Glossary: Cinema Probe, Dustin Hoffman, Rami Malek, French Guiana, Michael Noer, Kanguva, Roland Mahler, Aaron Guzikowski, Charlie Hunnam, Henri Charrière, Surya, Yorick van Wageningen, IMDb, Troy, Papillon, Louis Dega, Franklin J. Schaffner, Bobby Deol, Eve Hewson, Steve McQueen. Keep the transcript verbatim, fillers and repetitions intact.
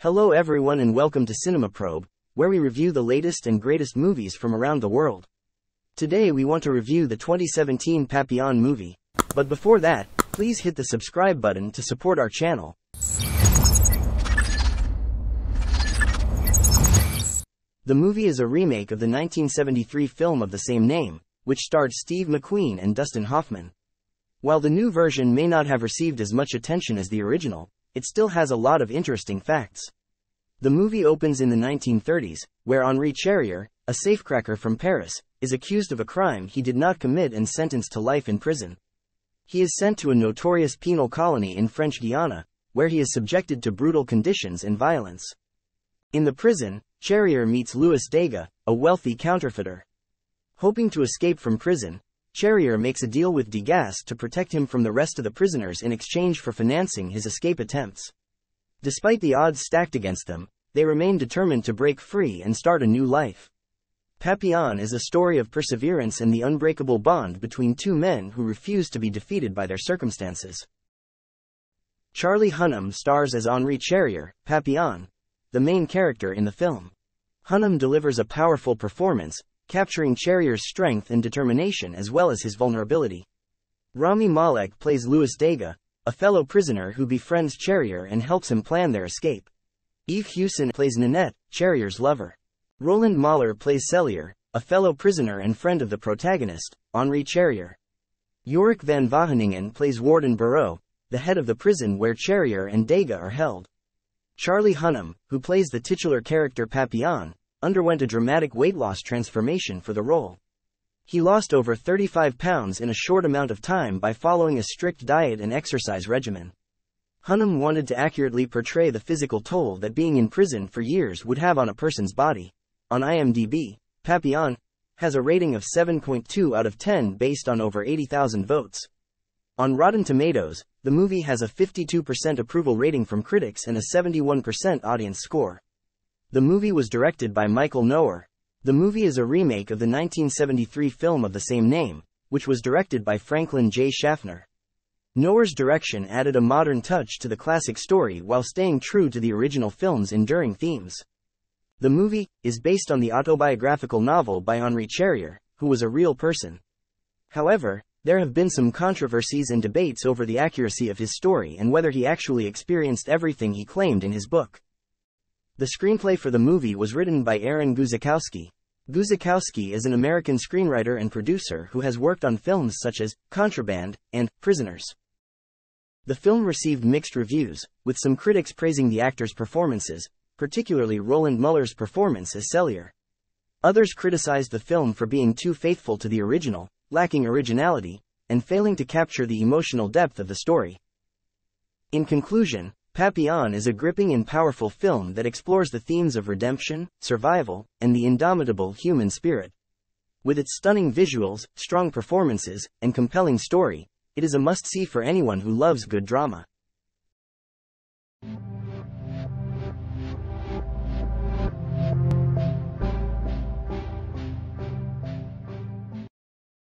Hello everyone and welcome to Cinema Probe, where we review the latest and greatest movies from around the world. Today we want to review the twenty seventeen Papillon movie. But before that, please hit the subscribe button to support our channel. The movie is a remake of the nineteen seventy-three film of the same name, which starred Steve McQueen and Dustin Hoffman. While the new version may not have received as much attention as the original, it still has a lot of interesting facts. The movie opens in the nineteen thirties, where Henri Charrière, a safecracker from Paris, is accused of a crime he did not commit and sentenced to life in prison. He is sent to a notorious penal colony in French Guiana, where he is subjected to brutal conditions and violence. In the prison, Charrière meets Louis Dega, a wealthy counterfeiter. Hoping to escape from prison, Charrière makes a deal with Degas to protect him from the rest of the prisoners in exchange for financing his escape attempts. Despite the odds stacked against them, they remain determined to break free and start a new life. Papillon is a story of perseverance and the unbreakable bond between two men who refuse to be defeated by their circumstances. Charlie Hunnam stars as Henri Charrière, Papillon, the main character in the film. Hunnam delivers a powerful performance, capturing Charrière's strength and determination as well as his vulnerability. Rami Malek plays Louis Dega, a fellow prisoner who befriends Charrière and helps him plan their escape. Eve Hewson plays Nanette, Charrière's lover. Roland Mahler plays Cellier, a fellow prisoner and friend of the protagonist, Henri Charrière. Yorick van Wageningen plays Warden Bureau, the head of the prison where Charrière and Dega are held. Charlie Hunnam, who plays the titular character Papillon, underwent a dramatic weight loss transformation for the role. He lost over thirty-five pounds in a short amount of time by following a strict diet and exercise regimen. Hunnam wanted to accurately portray the physical toll that being in prison for years would have on a person's body. On I M D B, Papillon has a rating of seven point two out of ten based on over eighty thousand votes. On Rotten Tomatoes, the movie has a fifty-two percent approval rating from critics and a seventy-one percent audience score. The movie was directed by Michael Noer. The movie is a remake of the nineteen seventy-three film of the same name, which was directed by Franklin J. Schaffner. Noer's direction added a modern touch to the classic story while staying true to the original film's enduring themes. The movie is based on the autobiographical novel by Henri Charrière, who was a real person. However, there have been some controversies and debates over the accuracy of his story and whether he actually experienced everything he claimed in his book. The screenplay for the movie was written by Aaron Guzikowski. Guzikowski is an American screenwriter and producer who has worked on films such as Contraband and Prisoners. The film received mixed reviews, with some critics praising the actors' performances, particularly Roland Mahler's performance as Cellier. Others criticized the film for being too faithful to the original, lacking originality, and failing to capture the emotional depth of the story. In conclusion, Papillon is a gripping and powerful film that explores the themes of redemption, survival, and the indomitable human spirit. With its stunning visuals, strong performances, and compelling story, it is a must-see for anyone who loves good drama.